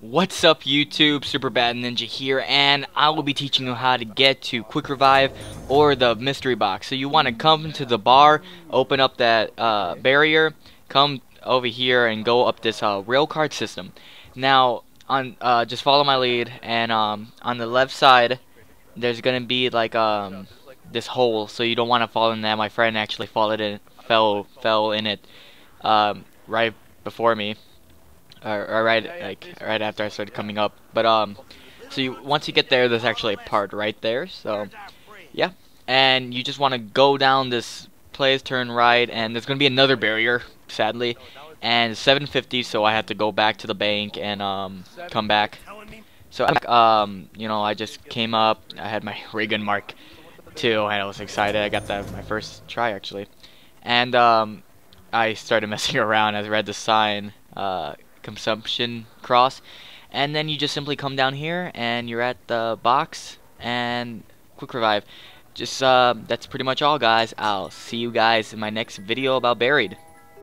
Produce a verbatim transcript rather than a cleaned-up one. What's up YouTube, Super Bad Ninja here, and I will be teaching you how to get to Quick Revive or the Mystery Box. So you want to come to the bar, open up that uh, barrier, come over here and go up this uh, rail card system. Now, on uh, just follow my lead, and um, on the left side, there's going to be like um, this hole, so you don't want to fall in that. My friend actually fall in, fell, fell in it um, right before me. Or, or right, like right after I started coming up. But um, so you, once you get there, there's actually a part right there. So yeah, and you just want to go down this place, turn right, and there's gonna be another barrier, sadly, and seven fifty. So I had to go back to the bank and um come back. So um, you know, I just came up. I had my ray gun mark too, and I was excited. I got that my first try actually, and um, I started messing around. I read the sign. Uh, consumption cross, and then you just simply come down here and you're at the box and Quick Revive. Just uh, that's pretty much all, guys. I'll see you guys in my next video about Buried.